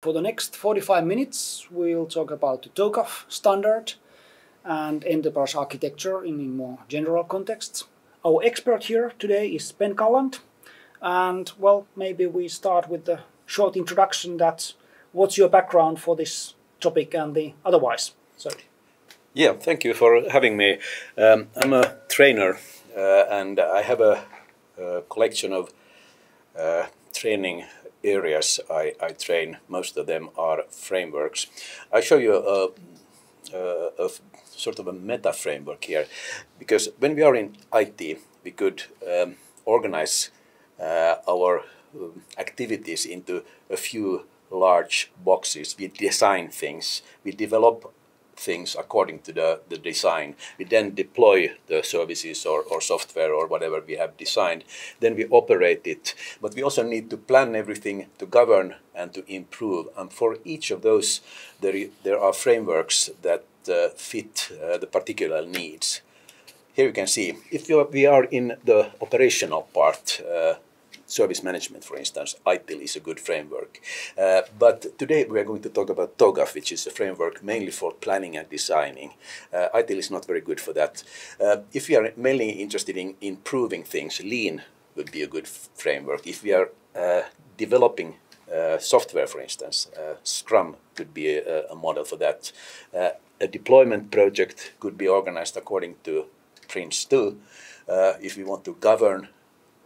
For the next 45 minutes, we'll talk about the TOGAF standard and enterprise architecture in more general contexts. Our expert here today is Ben Calland, and well, maybe we start with a short introduction. That what's your background for this topic and the otherwise. So, yeah, thank you for having me. I'm a trainer, and I have a collection of training areas I train. Most of them are frameworks. I show you a sort of a meta framework here, because when we are in IT, we could organize our activities into a few large boxes. We design things, we develop things according to the design. We then deploy the services or software or whatever we have designed. Then we operate it. But we also need to plan everything, to govern and to improve. And for each of those, there are frameworks that fit the particular needs. Here you can see, if we are in the operational part, service management, for instance, ITIL is a good framework. But today we are going to talk about TOGAF, which is a framework mainly for planning and designing. ITIL is not very good for that. If we are mainly interested in improving things, Lean would be a good framework. If we are developing software, for instance, Scrum could be a model for that. A deployment project could be organized according to PRINCE2. If we want to govern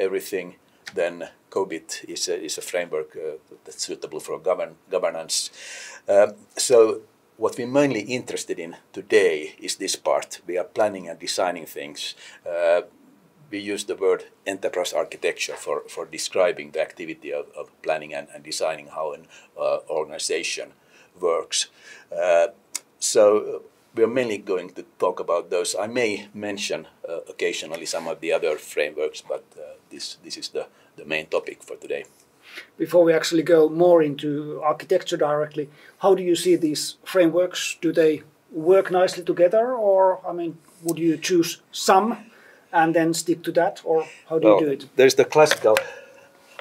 everything, then COBIT is a framework that's suitable for governance. So what we're mainly interested in today is this part. We are planning and designing things. We use the word enterprise architecture for describing the activity of planning and designing how an organization works. So we're mainly going to talk about those. I may mention occasionally some of the other frameworks, but this is the main topic for today. Before we actually go more into architecture directly, how do you see these frameworks? Do they work nicely together, or I mean, would you choose some and then stick to that, or how do you do it? There's the classical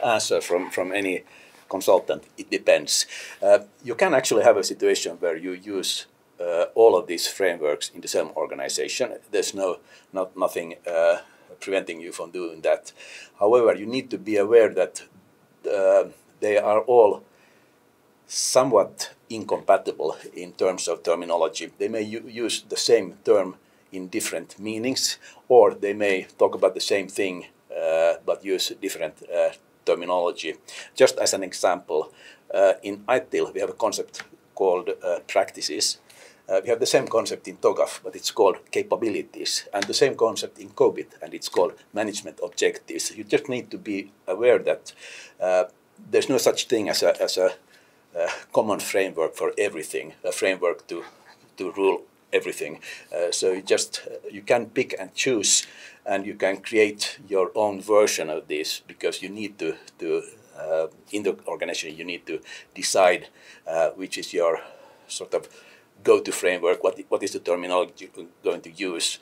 answer from any consultant: it depends. You can actually have a situation where you use all of these frameworks in the same organization. There's nothing preventing you from doing that. However, you need to be aware that they are all somewhat incompatible in terms of terminology. They may use the same term in different meanings, or they may talk about the same thing but use different terminology. Just as an example, in ITIL we have a concept called practices. We have the same concept in TOGAF, but it's called capabilities, and the same concept in COBIT, and it's called management objectives. You just need to be aware that there's no such thing as a common framework for everything, a framework to rule everything. So you can pick and choose, and you can create your own version of this, because you need to in the organization, you need to decide which is your sort of go-to framework, what is the terminology you're going to use.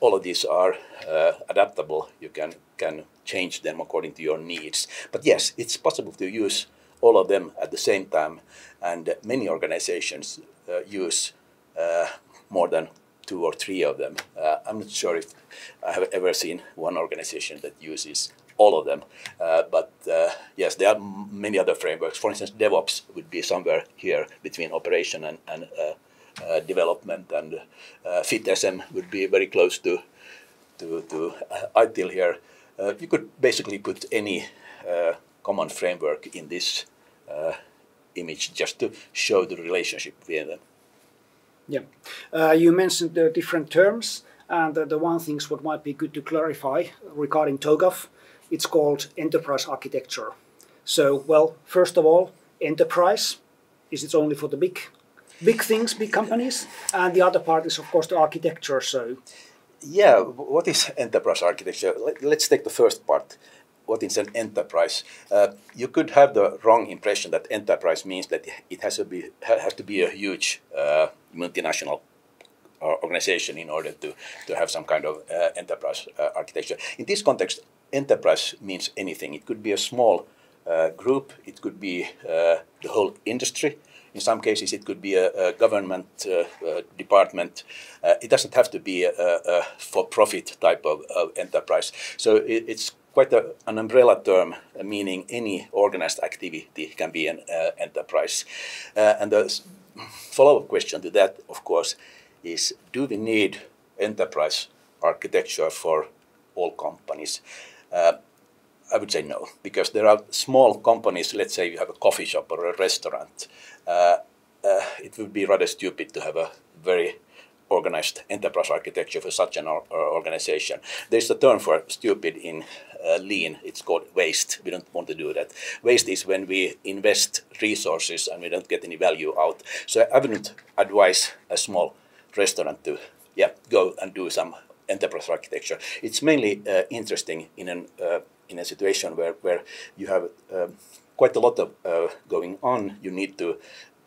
All of these are adaptable. You can change them according to your needs. But yes, it's possible to use all of them at the same time, and many organizations use more than 2 or 3 of them. I'm not sure if I have ever seen one organization that uses all of them, but yes, there are many other frameworks. For instance, DevOps would be somewhere here between operation and development, and FitSM would be very close to ITIL here. You could basically put any common framework in this image just to show the relationship between them. Yeah, you mentioned the different terms, and the one thing what might be good to clarify regarding TOGAF, it's called enterprise architecture. So, well, first of all, enterprise is it's only for the big things, big companies, and the other part is of course the architecture. So, yeah, what is enterprise architecture? Let's take the first part. What is an enterprise? You could have the wrong impression that enterprise means that it has to be a huge multinational organization in order to have some kind of enterprise architecture. In this context, enterprise means anything. It could be a small group, it could be the whole industry. In some cases, it could be a government department. It doesn't have to be a for-profit type of enterprise. So it's quite an umbrella term, meaning any organized activity can be an enterprise. And the follow-up question to that, of course, is do we need enterprise architecture for all companies? I would say no, because there are small companies. Let's say you have a coffee shop or a restaurant. It would be rather stupid to have a very organized enterprise architecture for such an organization. There's a term for stupid in Lean. It's called waste. We don't want to do that. Waste is when we invest resources and we don't get any value out. So I wouldn't advise a small restaurant to go and do some enterprise architecture. It's mainly interesting in a situation where you have quite a lot of going on. You need to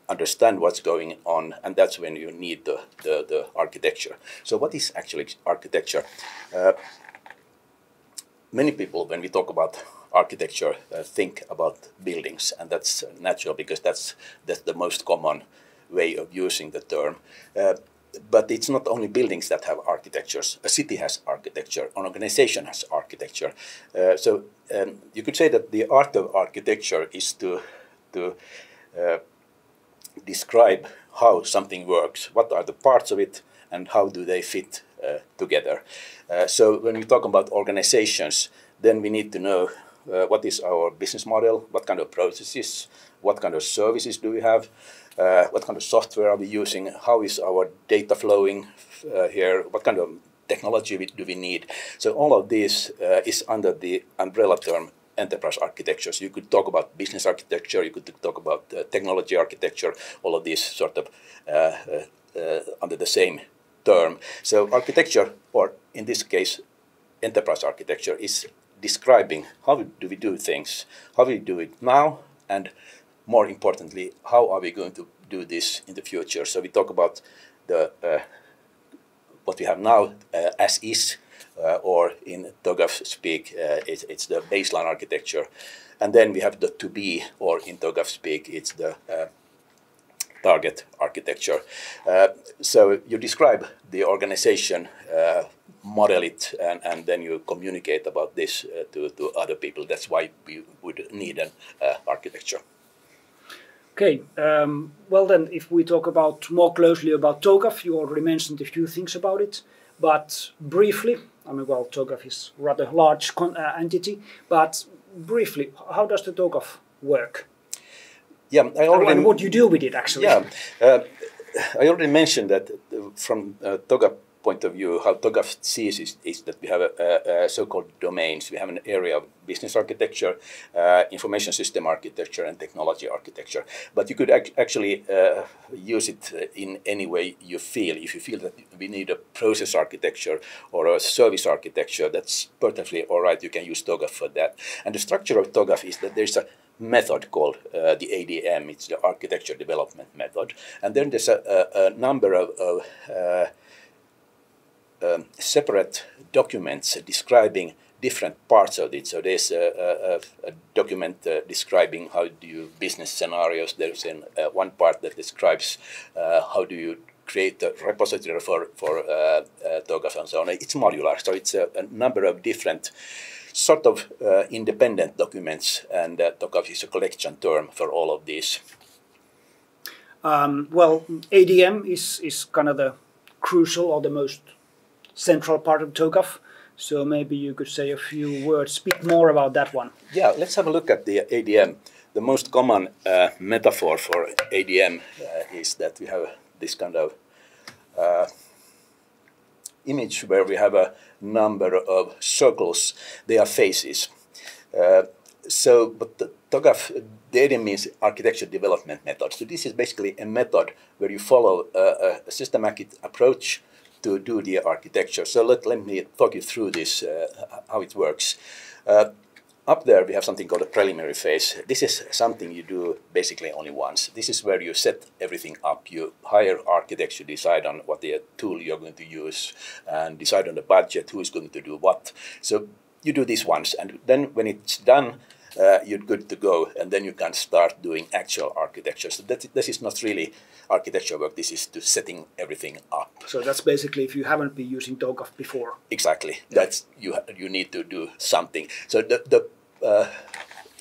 understand what's going on, and that's when you need the architecture. So what is actually architecture? Many people, when we talk about architecture, think about buildings, and that's natural because that's the most common way of using the term. But it's not only buildings that have architectures. A city has architecture. An organization has architecture. So you could say that the art of architecture is to describe how something works. What are the parts of it, and how do they fit together? So when we talk about organizations, then we need to know what is our business model, what kind of processes, what kind of services do we have, what kind of software are we using, how is our data flowing here, what kind of technology do we need. So all of this is under the umbrella term enterprise architecture. So you could talk about business architecture, you could talk about technology architecture, all of these sort of under the same term. So architecture, or in this case, enterprise architecture, is describing how do we do things, how we do it now, and more importantly, how are we going to do this in the future? So we talk about the what we have now as is, or in TOGAF speak, it's the baseline architecture, and then we have the to be, or in TOGAF speak, it's the target architecture. So you describe the organization, model it, and then you communicate about this to other people. That's why we would need an architecture. Okay, well then, if we talk about more closely about TOGAF, you already mentioned a few things about it, but briefly, I mean, well, TOGAF is rather large entity, but briefly, how does the TOGAF work? Yeah, I already. And what you do with it, actually? Yeah, I already mentioned that from TOGAF point of view, how TOGAF sees is that we have so-called domains. We have an area of business architecture, information system architecture, and technology architecture. But you could actually use it in any way you feel. If you feel that we need a process architecture or a service architecture, that's perfectly all right. You can use TOGAF for that. And the structure of TOGAF is that there's a method called the ADM. It's the architecture development method. And then there's a number of separate documents describing different parts of it. So there's a document describing how do you business scenarios. There's one part that describes how do you create a repository for TOGAF and so on. It's modular, so it's a number of different sort of independent documents, and TOGAF is a collection term for all of these. Well, ADM is kind of the crucial or the most central part of TOGAF, so maybe you could say a few words, speak more about that one. Yeah, let's have a look at the ADM. The most common metaphor for ADM is that we have this kind of image where we have a number of circles. They are faces. But the TOGAF, the ADM means architecture development method. So this is basically a method where you follow a systematic approach to do the architecture. So let me talk you through this, how it works. Up there we have something called a preliminary phase. This is something you do basically only once. This is where you set everything up. You hire architects, you decide on what the tool you're going to use, and decide on the budget, who is going to do what. So you do this once, and then when it's done, you're good to go, and then you can start doing actual architecture. So this is not really architecture work, this is to setting everything up. So that's basically if you haven't been using TOGAF before. Exactly, that's, you need to do something. So the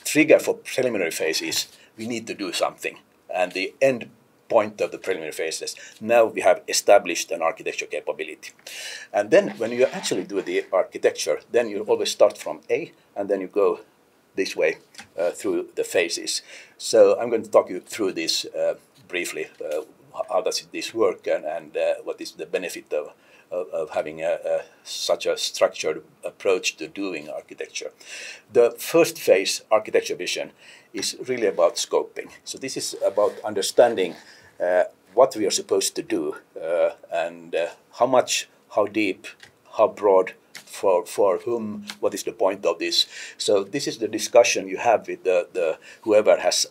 trigger for preliminary phase is we need to do something, and the end point of the preliminary phase is now we have established an architecture capability. And then when you actually do the architecture, then you always start from A, and then you go this way through the phases. So I'm going to talk you through this briefly, how does this work, and what is the benefit of having such a structured approach to doing architecture. The first phase, architecture vision, is really about scoping. So this is about understanding what we are supposed to do and how much, how deep, how broad, for whom, what is the point of this. So this is the discussion you have with the whoever has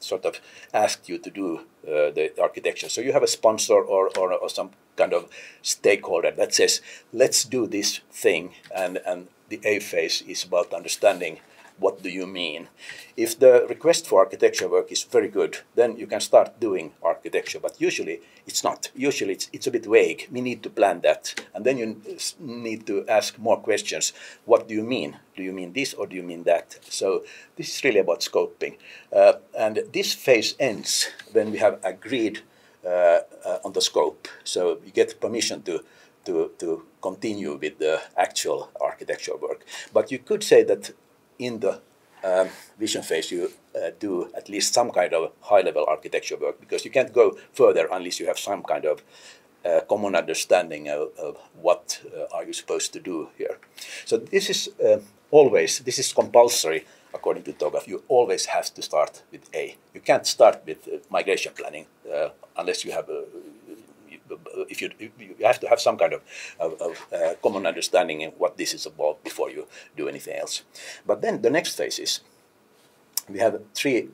sort of asked you to do the architecture. So you have a sponsor or some kind of stakeholder that says, let's do this thing, and the A phase is about understanding what do you mean. If the request for architecture work is very good, then you can start doing architecture, but usually it's not. Usually it's a bit vague. We need to plan that. And then you need to ask more questions. What do you mean? Do you mean this or do you mean that? So this is really about scoping. And this phase ends when we have agreed on the scope. So you get permission to continue with the actual architecture work. But you could say that in the vision phase, you do at least some kind of high-level architecture work, because you can't go further unless you have some kind of common understanding of what are you supposed to do here. So this is always, this is compulsory according to TOGAF. You always have to start with A. You can't start with migration planning unless you have a you have to have some kind of common understanding of what this is about before you do anything else. But then the next phase is, we have three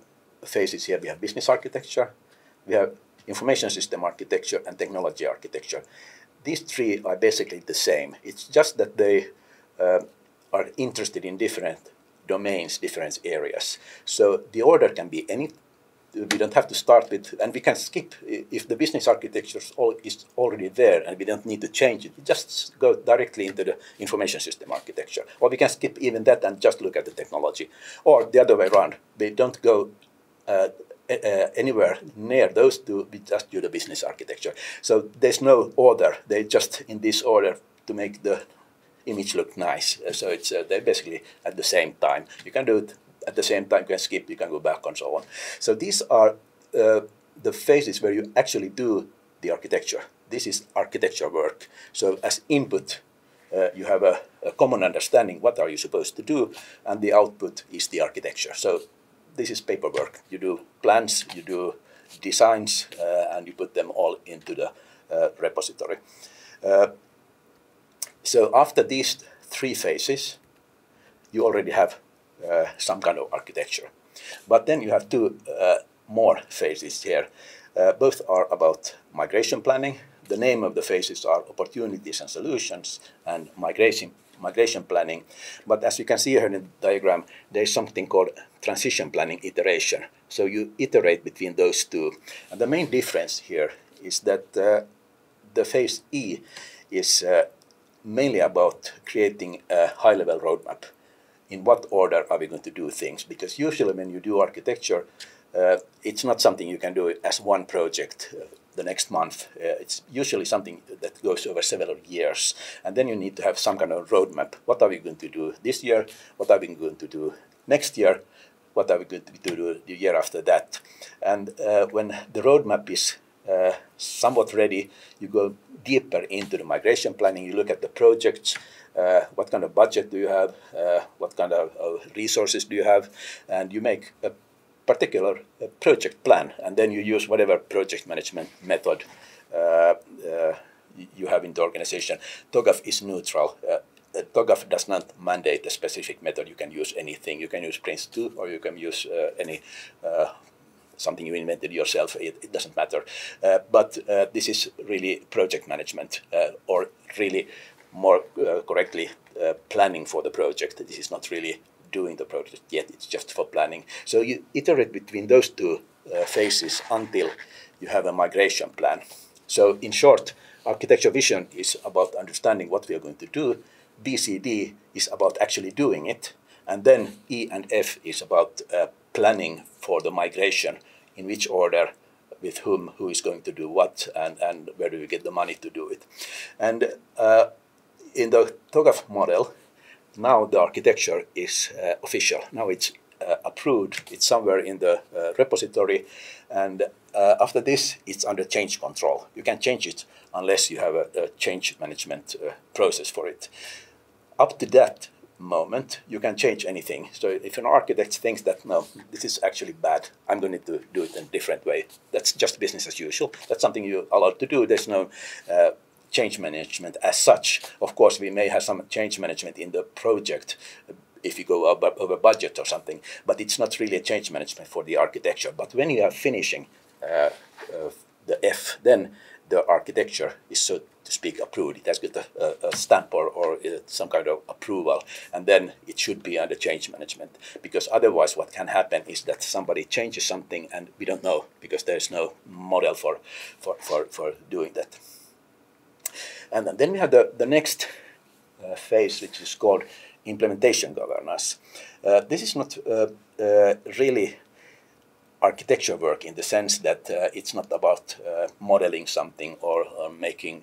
phases here. We have business architecture, we have information system architecture, and technology architecture. These three are basically the same. It's just that they are interested in different domains, different areas. So the order can be any. We don't have to start with, and we can skip if the business architecture is already there and we don't need to change it. We just go directly into the information system architecture. Or we can skip even that and just look at the technology. Or the other way around, we don't go anywhere near those two, we just do the business architecture. So there's no order, they're just in this order to make the image look nice. So it's they're basically at the same time. You can do it at the same time, you can skip, you can go back, and so on. So these are the phases where you actually do the architecture. This is architecture work. So as input, you have a common understanding, what are you supposed to do, and the output is the architecture. So this is paperwork. You do plans, you do designs, and you put them all into the repository. So after these three phases, you already have some kind of architecture. But then you have two more phases here. Both are about migration planning. The name of the phases are opportunities and solutions and migration planning. But as you can see here in the diagram, there's something called transition planning iteration. So you iterate between those two. And the main difference here is that the phase E is mainly about creating a high-level roadmap. In what order are we going to do things? Because usually when you do architecture, it's not something you can do as one project the next month. It's usually something that goes over several years. And then you need to have some kind of roadmap. What are we going to do this year? What are we going to do next year? What are we going to do the year after that? And when the roadmap is somewhat ready, you go deeper into the migration planning. You look at the projects. What kind of budget do you have? What kind of resources do you have? And you make a particular project plan, and then you use whatever project management method you have in the organization. TOGAF is neutral. TOGAF does not mandate a specific method. You can use anything. You can use PRINCE2, or you can use any something you invented yourself. It doesn't matter. But this is really project management, or really, more correctly, planning for the project. This is not really doing the project yet, it's just for planning. So you iterate between those two phases until you have a migration plan. So in short, architecture vision is about understanding what we are going to do, BCD is about actually doing it, and then E and F is about planning for the migration, in which order, with whom, who is going to do what, and where do we get the money to do it. And in the TOGAF model, now the architecture is official. Now it's approved, it's somewhere in the repository, and after this it's under change control. You can't change it unless you have a change management process for it. Up to that moment, you can change anything. So if an architect thinks that, no, this is actually bad, I'm going to do it in a different way, that's just business as usual. That's something you're allowed to do. There's no change management as such. Of course, we may have some change management in the project if you go over budget or something, but it's not really a change management for the architecture. But when you are finishing the F, then the architecture is, so to speak, approved. It has got a stamp or some kind of approval, and then it should be under change management, because otherwise what can happen is that somebody changes something and we don't know, because there is no model for doing that. And then we have the next phase, which is called implementation governance. This is not really architecture work in the sense that it's not about modeling something or making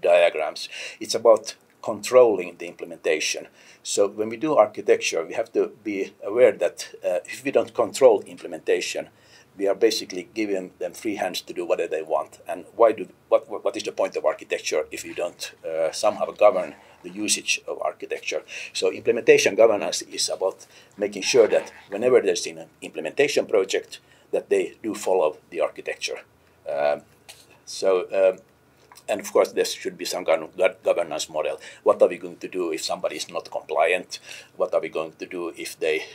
diagrams. It's about controlling the implementation. So when we do architecture, we have to be aware that if we don't control implementation, we are basically giving them free hands to do whatever they want. And what is the point of architecture if you don't somehow govern the usage of architecture? So implementation governance is about making sure that whenever there's an implementation project, that they do follow the architecture. And of course, there should be some kind of governance model. What are we going to do if somebody is not compliant? What are we going to do if they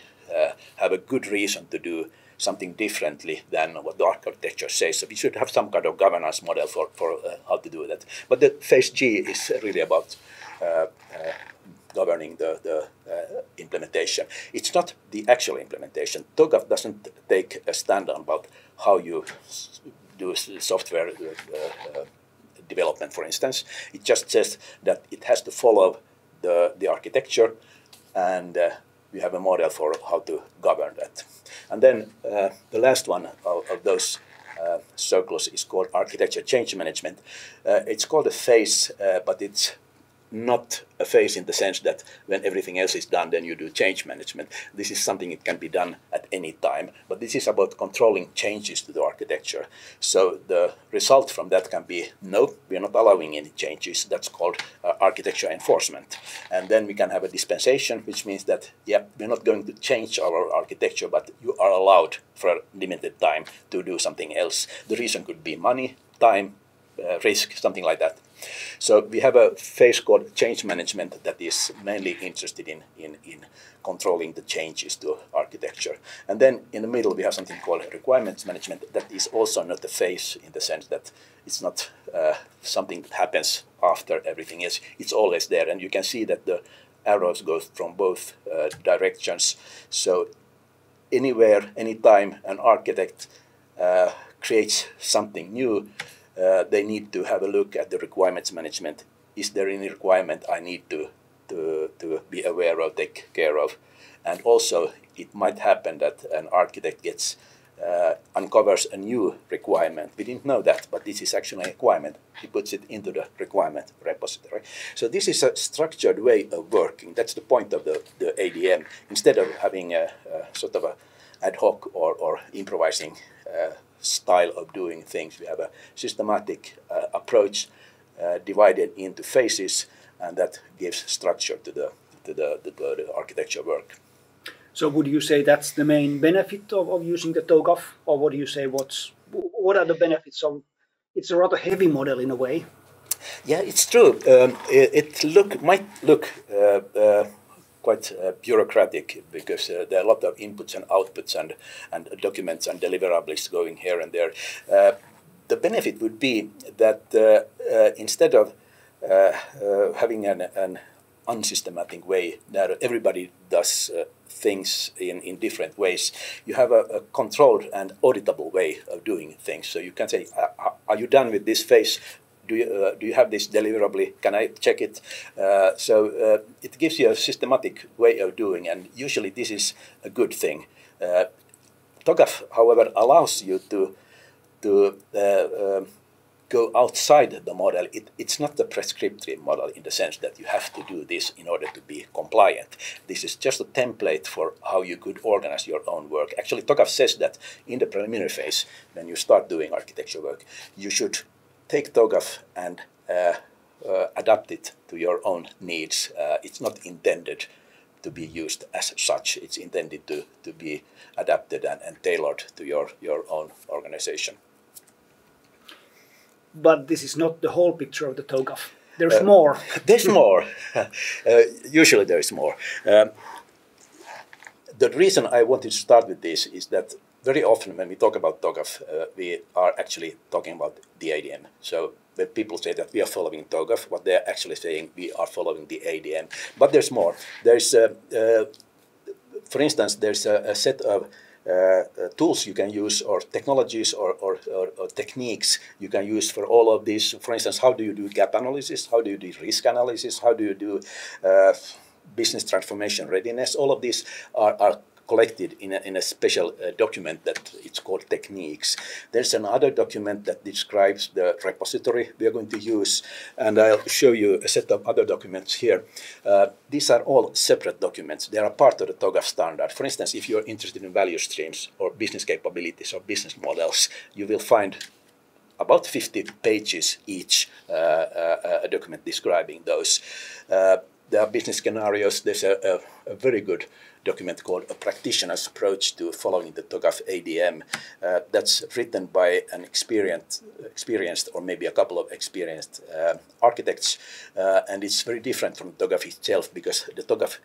have a good reason to do something differently than what the architecture says? So we should have some kind of governance model for how to do that. But the phase G is really about governing the implementation. It's not the actual implementation. TOGAF doesn't take a stand on about how you do software development, for instance. It just says that it has to follow the architecture, and we have a model for how to govern that. And then the last one of those circles is called architecture change management. It's called a phase, but it's not a phase in the sense that when everything else is done, then you do change management. This is something that can be done at any time, but this is about controlling changes to the architecture. So the result from that can be, no, we are not allowing any changes. That's called architecture enforcement. And then we can have a dispensation, which means that, yeah, we're not going to change our architecture, but you are allowed for a limited time to do something else. The reason could be money, time, risk, something like that. So we have a phase called change management that is mainly interested in controlling the changes to architecture. And then in the middle we have something called requirements management that is also not a phase in the sense that it's not something that happens after everything else. It's always there, and you can see that the arrows go from both directions. So anywhere, anytime an architect creates something new, they need to have a look at the requirements management. Is there any requirement I need to be aware of, take care of? And also, it might happen that an architect gets uncovers a new requirement. We didn't know that, but this is actually a requirement. He puts it into the requirement repository. So this is a structured way of working. That's the point of the ADM. Instead of having a sort of a ad hoc or improvising style of doing things, we have a systematic approach divided into phases, and that gives structure to the architecture work. So would you say that's the main benefit of using the TOGAF, or what do you say, what are the benefits of? It's a rather heavy model in a way. Yeah, it's true. It might look quite bureaucratic, because there are a lot of inputs and outputs and documents and deliverables going here and there. The benefit would be that instead of having an unsystematic way that everybody does things in different ways. You have a controlled and auditable way of doing things. So you can say, are you done with this phase? Do you have this deliverably? Can I check it? It gives you a systematic way of doing, and usually this is a good thing. TOGAF, however, allows you to go outside the model. It's not a prescriptive model in the sense that you have to do this in order to be compliant. This is just a template for how you could organize your own work. Actually, TOGAF says that in the preliminary phase, when you start doing architecture work, you should take TOGAF and adapt it to your own needs. It's not intended to be used as such. It's intended to be adapted and tailored to your own organization. But this is not the whole picture of the TOGAF. There's more. There's more. Usually there is more. The reason I wanted to start with this is that very often when we talk about TOGAF, we are actually talking about the ADM. So when people say that we are following TOGAF, what they're actually saying, we are following the ADM. But there's more. There's, for instance, there's a set of tools you can use, or technologies, or techniques you can use for all of this. For instance, how do you do gap analysis? How do you do risk analysis? How do you do business transformation readiness? All of these are collected in a special document that it's called techniques. There's another document that describes the repository we are going to use, and I'll show you a set of other documents here. These are all separate documents. They are part of the TOGAF standard. For instance, if you're interested in value streams or business capabilities or business models, you will find about 50 pages each, a document describing those. There are business scenarios. There's a very good document called A Practitioner's Approach to Following the TOGAF ADM. That's written by an experienced or maybe a couple of experienced architects. And it's very different from TOGAF itself, because the TOGAF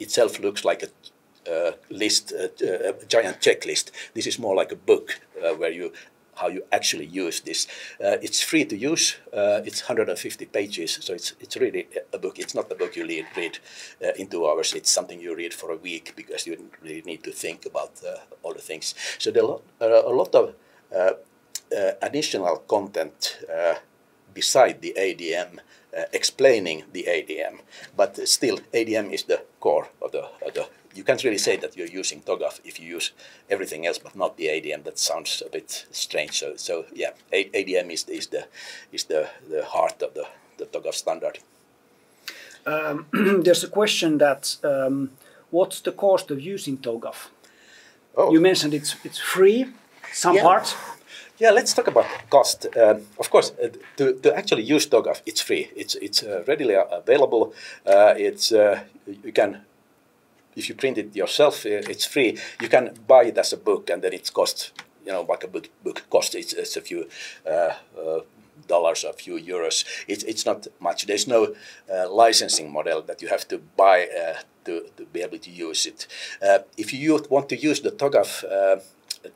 itself looks like a list, a giant checklist. This is more like a book where you how you actually use this. It's free to use. It's 150 pages, so it's really a book. It's not a book you read in 2 hours. It's something you read for a week, because you really need to think about all the things. So there are a lot of additional content beside the ADM, explaining the ADM. But still, ADM is the core of the you can't really say that you're using TOGAF if you use everything else but not the ADM. That sounds a bit strange. So yeah, ADM is the heart of the TOGAF standard. There's a question that what's the cost of using TOGAF? Oh. You mentioned it's free, some parts. Yeah, let's talk about cost. Of course, to actually use TOGAF, it's free. It's readily available. You can. If you print it yourself, it's free. You can buy it as a book, and then it costs, you know, like a book costs. It's a few dollars, a few euros. It's not much. There's no licensing model that you have to buy to be able to use it. If you want to use the TOGAF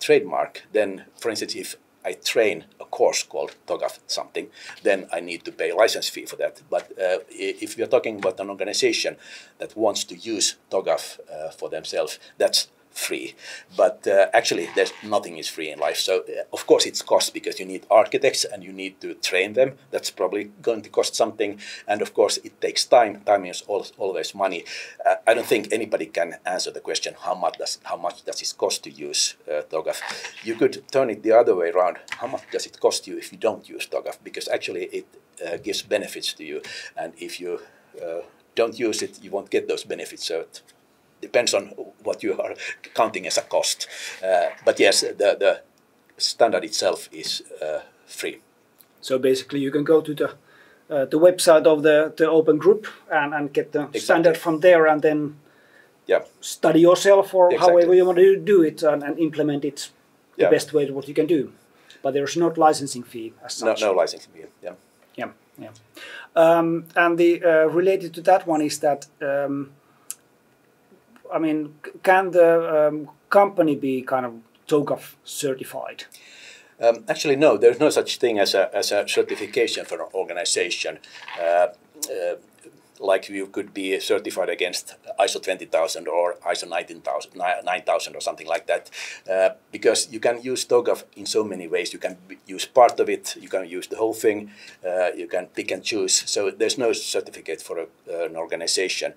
trademark, then, for instance, if I train a course called TOGAF something, then I need to pay a license fee for that. But if you're talking about an organization that wants to use TOGAF for themselves, that's free. But actually, there's nothing is free in life. So of course it's cost, because you need architects and you need to train them. That's probably going to cost something. And of course it takes time. Time is always money. I don't think anybody can answer the question, how much does it cost to use TOGAF? You could turn it the other way around. How much does it cost you if you don't use TOGAF? Because actually it gives benefits to you. And if you don't use it, you won't get those benefits. So it depends on what you are counting as a cost. But yes, the standard itself is free. So basically you can go to the website of the open group and get the standard from there, and then study yourself, or however you want to do it, and implement it the best way to what you can do. But there's not licensing fee as such. No licensing fee, yeah. And the related to that one is that I mean, can the company be kind of TOGAF certified? Actually, no. There's no such thing as a certification for an organization. like you could be certified against ISO 20000 or ISO 9000 or something like that, because you can use TOGAF in so many ways. You can use part of it, you can use the whole thing, you can pick and choose. So there's no certificate for an organization,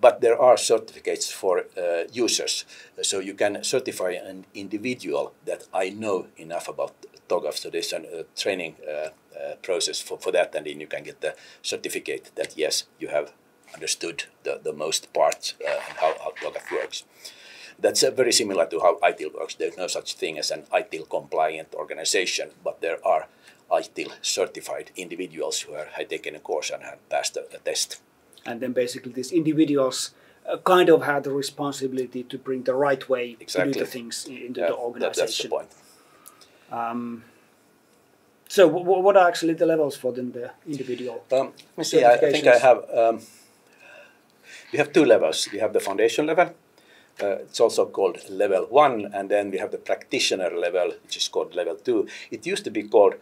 but there are certificates for users. So you can certify an individual that I know enough about TOGAF. So there's a training process for that, and then you can get the certificate that yes, you have understood the most part and how TOGAF works. That's very similar to how ITIL works. There's no such thing as an ITIL compliant organization, but there are ITIL certified individuals who have taken a course and have passed a test. And then basically these individuals kind of had the responsibility to bring the right way to do the things into the organization. That's the point. So what are actually the levels for the individual? Yeah, I think I have, we have two levels. We have the foundation level, it's also called level 1, and then we have the practitioner level, which is called level 2. It used to be called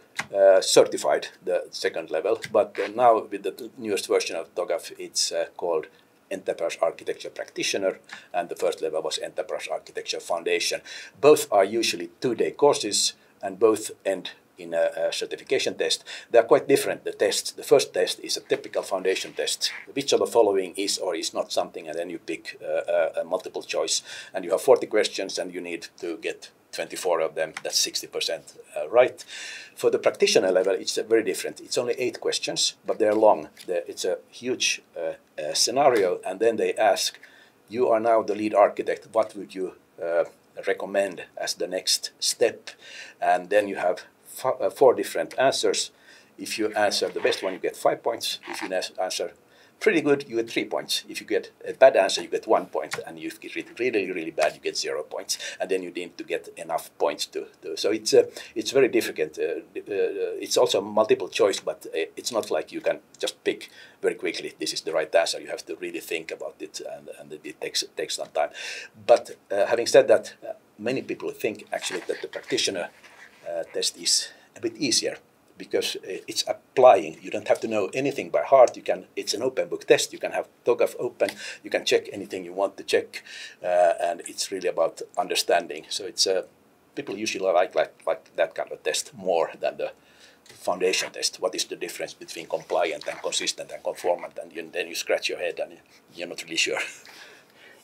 certified, the second level, but now with the newest version of TOGAF, it's called Enterprise Architecture Practitioner, and the first level was Enterprise Architecture Foundation. Both are usually 2-day courses, and both end in a certification test. They're quite different, the tests. The first test is a typical foundation test. Which of the following is or is not something, and then you pick a multiple choice. And you have 40 questions, and you need to get 24 of them. That's 60% right. For the practitioner level, it's very different. It's only 8 questions, but they're long. It's a huge scenario, and then they ask, you are now the lead architect, what would you recommend as the next step? And then you have 4 different answers. If you answer the best one, you get 5 points. If you answer pretty good, you get 3 points. If you get a bad answer, you get 1 point. And if you get really, really bad, you get 0 points. And then you need to get enough points to. So it's very difficult. It's also multiple choice, but it's not like you can just pick very quickly, this is the right answer. You have to really think about it, and it takes some time. But having said that, many people think actually that the practitioner test is a bit easier, because it's applying. You don't have to know anything by heart. You can. It's an open book test. You can have TOGAF open. You can check anything you want to check, and it's really about understanding. So it's people usually like that kind of test more than the foundation test. What is the difference between compliant and consistent and conformant? And then you scratch your head, and you're not really sure.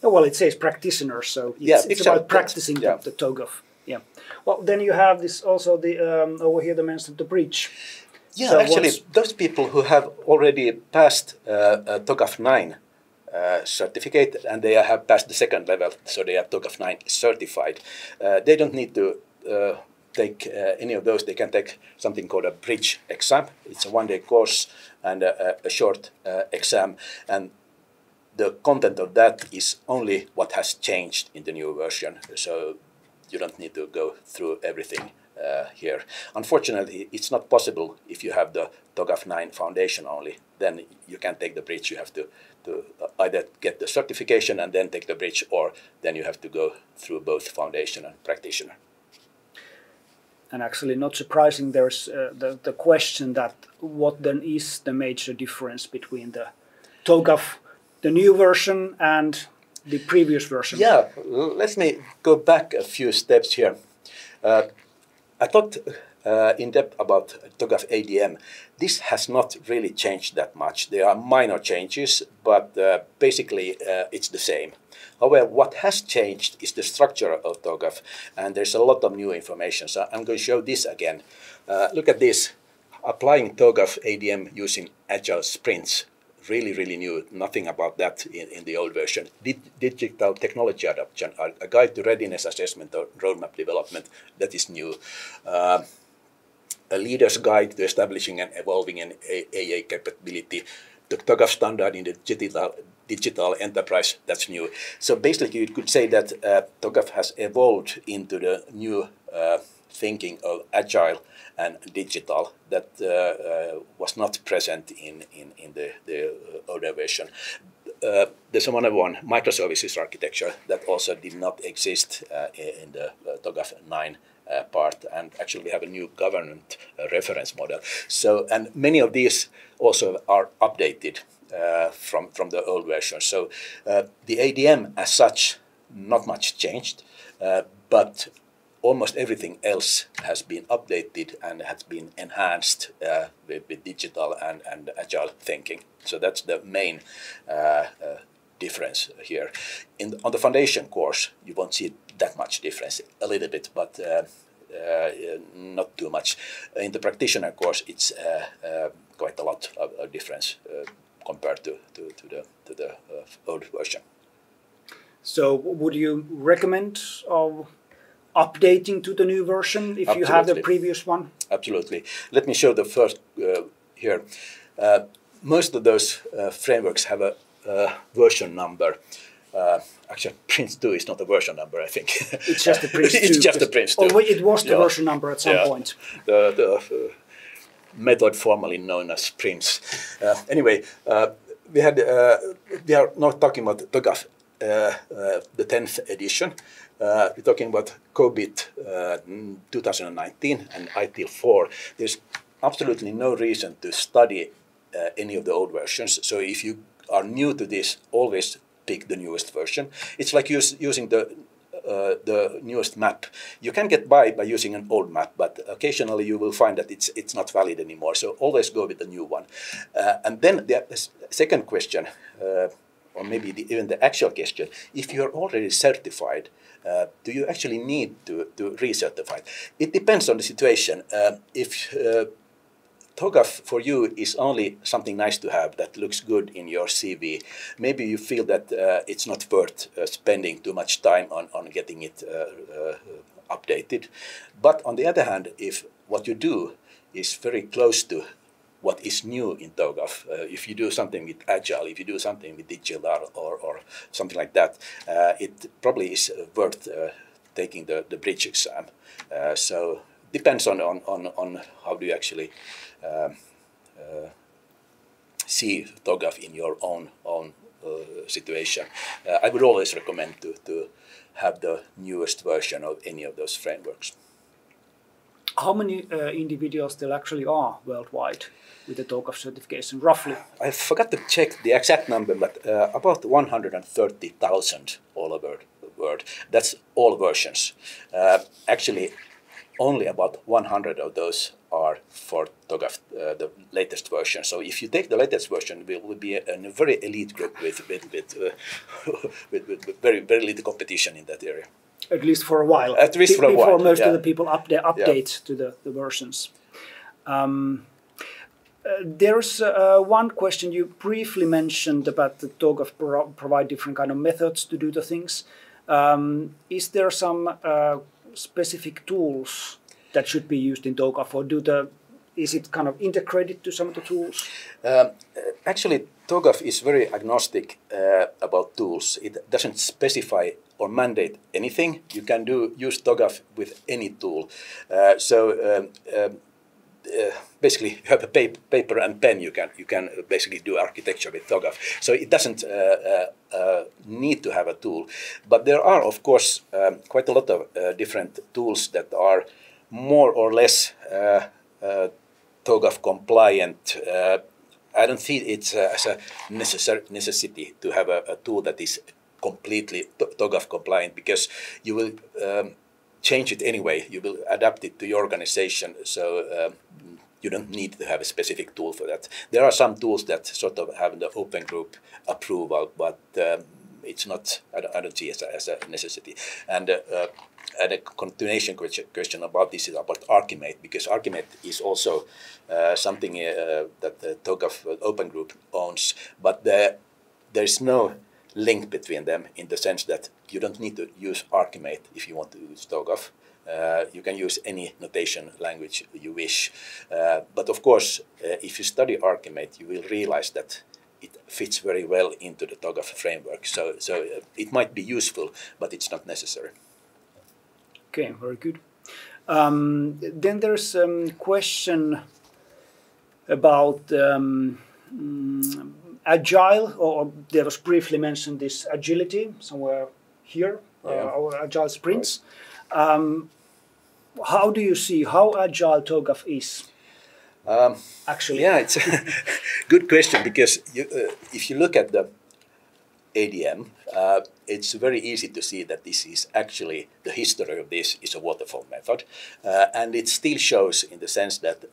Yeah, well, it says practitioners, so it's about practicing the TOGAF. Yeah. Well, then you have this also the over here the mentioned the bridge. Yeah, so actually, those people who have already passed TOGAF 9 certificate, and they have passed the second level, so they are TOGAF 9 certified. They don't need to take any of those. They can take something called a bridge exam. It's a 1-day course and a short exam, and the content of that is only what has changed in the new version. So you don't need to go through everything here. Unfortunately, it's not possible if you have the TOGAF 9 foundation only. Then you can't take the bridge. You have to either get the certification and then take the bridge, or then you have to go through both foundation and practitioner. And actually, not surprising, there's the question that what then is the major difference between the TOGAF, the new version, and the previous version. Yeah, let me go back a few steps here. I talked in depth about TOGAF ADM. This has not really changed that much. There are minor changes, but basically it's the same. However, what has changed is the structure of TOGAF, and there's a lot of new information. So I'm going to show this again. Look at this. Applying TOGAF ADM using agile sprints. Really, really new. Nothing about that in the old version. Digital technology adoption, a guide to readiness assessment or roadmap development, that is new. A leader's guide to establishing and evolving an AA capability. The TOGAF standard in the digital enterprise, that's new. So basically you could say that TOGAF has evolved into the new thinking of agile and digital that was not present in the older version. There's one microservices architecture that also did not exist in the TOGAF 9 part, and actually we have a new government reference model. So, and many of these also are updated. from the old version. So the ADM as such, not much changed, but almost everything else has been updated and has been enhanced with digital and agile thinking. So that's the main difference here. On the foundation course, you won't see that much difference, a little bit, but not too much. In the practitioner course, it's quite a lot of difference compared to the old version. So would you recommend updating to the new version if Absolutely. You have the previous one? Absolutely. Let me show the first here. Most of those frameworks have a version number. Actually, PRINCE2 is not a version number, I think. It's just the PRINCE2. It's just the PRINCE2. Oh, it was the version number at some point. The method formerly known as PRINCE. Anyway, we are not talking about TOGAF, the 10th edition. We're talking about COBIT 2019 and ITIL4. There's absolutely no reason to study any of the old versions. So if you are new to this, always pick the newest version. It's like using the newest map. You can get by using an old map, but occasionally you will find that it's not valid anymore. So always go with the new one. And then the second question, or maybe even the actual question, if you're already certified, do you actually need to recertify? It depends on the situation. If TOGAF for you is only something nice to have that looks good in your CV, maybe you feel that it's not worth spending too much time on getting it updated. But on the other hand, if what you do is very close to what is new in TOGAF, if you do something with Agile, if you do something with digital or something like that, it probably is worth taking the bridge exam. So depends on how do you actually see TOGAF in your own situation. I would always recommend to have the newest version of any of those frameworks. How many individuals there actually are worldwide with the TOGAF certification, roughly? I forgot to check the exact number, but about 130,000 all over the world. That's all versions. Actually, only about 100 of those are for TOGAF, the latest version. So if you take the latest version, we will be in a very elite group with very, very little competition in that area. At least for a while. At least for a while. Before most of the people update to the versions. There's one question you briefly mentioned about the TOGAF provide different kind of methods to do the things. Is there some specific tools that should be used in TOGAF, or is it kind of integrated to some of the tools? Actually, TOGAF is very agnostic about tools. It doesn't specify or mandate anything. You can use TOGAF with any tool. Basically, you have a paper and pen. You can basically do architecture with TOGAF. So it doesn't need to have a tool. But there are, of course, quite a lot of different tools that are more or less TOGAF compliant. I don't see it's as a necessity to have a tool that is completely TOGAF compliant, because you will change it anyway. You will adapt it to your organization, so you don't need to have a specific tool for that. There are some tools that sort of have the open group approval, but it's not. I don't see it as a necessity. And a continuation question about this is about Archimate, because Archimate is also something that the TOGAF open group owns, but there's no link between them, in the sense that you don't need to use Archimate if you want to use TOGAF. You can use any notation language you wish. But of course, if you study Archimate, you will realize that it fits very well into the TOGAF framework. So it might be useful, but it's not necessary. Okay, very good. Then there's a question about Agile, or there was briefly mentioned this agility somewhere here, our agile sprints. Right. How do you see how agile TOGAF is? Actually, yeah, it's a good question, because you, if you look at the ADM, it's very easy to see that this is actually, the history of this is a waterfall method, and it still shows in the sense that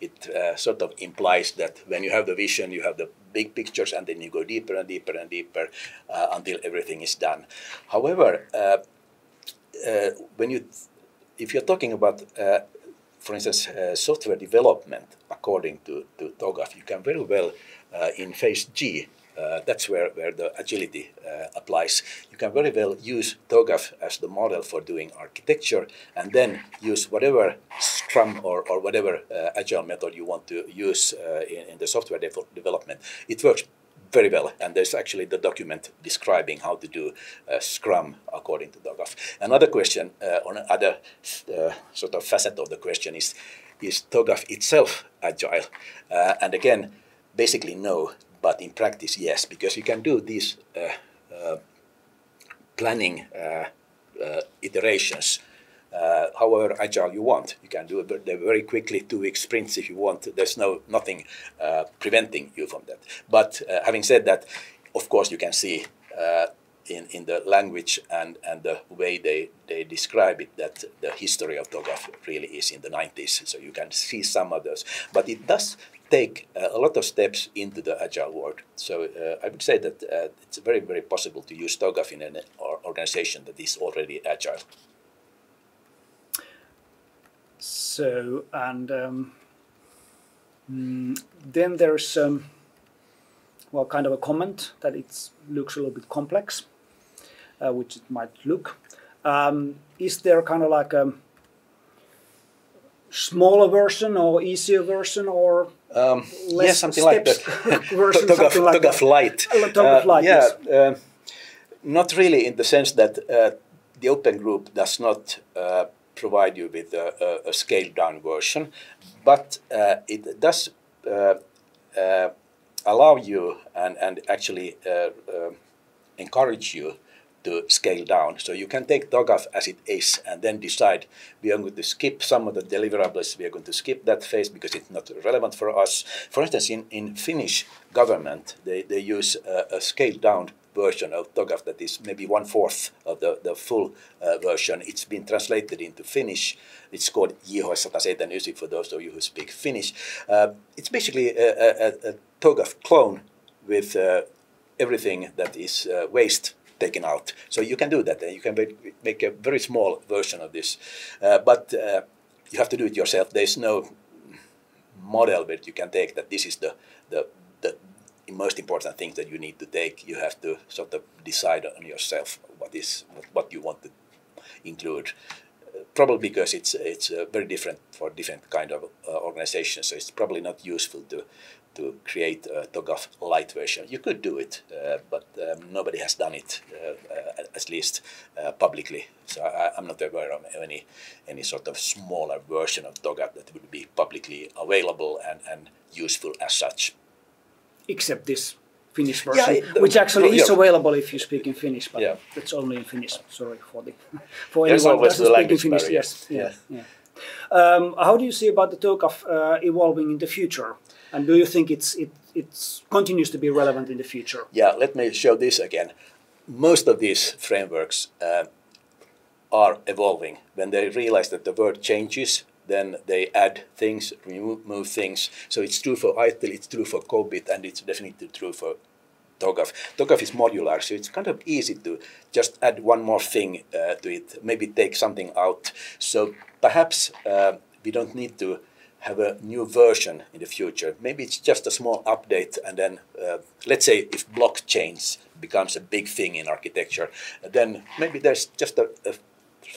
it sort of implies that when you have the vision, you have the big pictures, and then you go deeper and deeper and deeper until everything is done. However, if you're talking about for instance, software development, according to TOGAF, you can very well, in phase G, that's where the agility applies, you can very well use TOGAF as the model for doing architecture, and then use whatever Scrum or whatever agile method you want to use in the software development. It works very well, and there's actually the document describing how to do Scrum according to TOGAF. Another question, on another sort of facet of the question is TOGAF itself agile? And again, basically no, but in practice yes, because you can do these planning iterations however agile you want. You can do it very quickly, 2-week sprints if you want. There's nothing preventing you from that. But having said that, of course you can see in the language and the way they describe it that the history of TOGAF really is in the 90s. So you can see some of those. But it does take a lot of steps into the agile world. So I would say that it's very, very possible to use TOGAF in an organization that is already agile. So, and then there's well, kind of a comment that it looks a little bit complex, which it might look. Is there kind of like a smaller version or easier version or less, yeah, something like that? TOGAF Light. TOGAF Light, yeah, yes. Not really, in the sense that the Open Group does not provide you with a scaled-down version, but it does allow you and actually encourage you to scale down. So you can take TOGAF as it is and then decide, we are going to skip some of the deliverables, we are going to skip that phase because it's not relevant for us. For instance, in Finnish government, they use a scaled-down version of TOGAF that is maybe 1/4 of the full version. It's been translated into Finnish. It's called Yhdistys yksi for those of you who speak Finnish. It's basically a TOGAF clone with everything that is waste taken out. So you can do that. You can make a very small version of this. But you have to do it yourself. There's no model that you can take that this is the most important things that you need to take. You have to sort of decide on yourself what you want to include. Probably because it's very different for different kind of organizations, so it's probably not useful to create a TOGAF light version. You could do it, but nobody has done it, at least publicly. So I'm not aware of any sort of smaller version of TOGAF that would be publicly available and useful as such. Except this Finnish version, yeah, which actually is available if you speak in Finnish, but yeah, it's only in Finnish. Sorry for anyone who doesn't speak in Finnish. Yes, yeah, yeah. How do you see about the TOGAF evolving in the future, and do you think it continues to be relevant in the future? Yeah, let me show this again. Most of these frameworks are evolving. When they realize that the world changes, then they add things, remove things. So it's true for ITIL, it's true for COBIT, and it's definitely true for TOGAF. TOGAF is modular, so it's kind of easy to just add one more thing to it, maybe take something out. So perhaps we don't need to have a new version in the future. Maybe it's just a small update, and then let's say if blockchains becomes a big thing in architecture, then maybe there's just a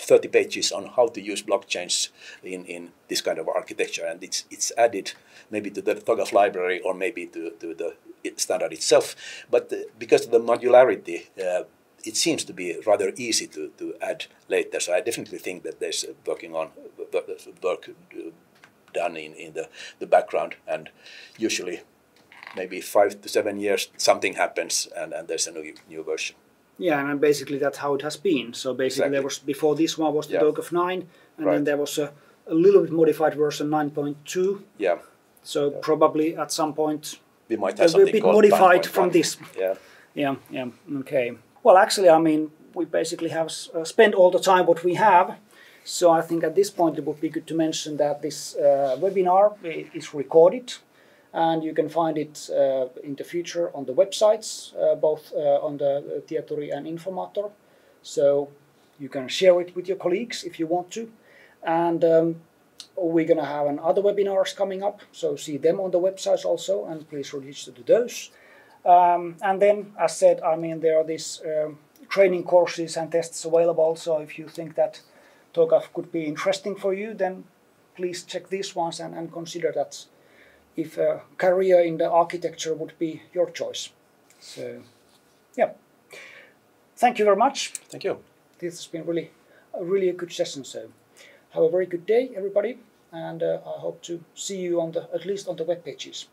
30 pages on how to use blockchains in this kind of architecture, and it's added maybe to the TOGAF library or maybe to the standard itself. But because of the modularity, it seems to be rather easy to add later. So I definitely think that there's work done in the background, and usually maybe 5 to 7 years something happens and there's a new version. Yeah, and basically that's how it has been. So basically, exactly, there was, before this one was the TOGAF 9, and right, then there was a a little bit modified version 9.2. Yeah. So probably at some point we might have something a bit modified from this. Yeah. Yeah. Yeah. Okay. Well, actually, I mean, we basically have spent all the time what we have. So I think at this point it would be good to mention that this webinar is recorded, and you can find it in the future on the websites, both on the Tieturi and Informator. So you can share it with your colleagues if you want to. And we're going to have other webinars coming up, so see them on the websites also, and please register to those. And then, as said, I mean, there are these training courses and tests available, so if you think that TOGAF could be interesting for you, then please check these ones and consider that if a career in the architecture would be your choice. So, yeah. Thank you very much. Thank you. This has been really, really a good session. So, have a very good day, everybody, and I hope to see you on at least on the web pages.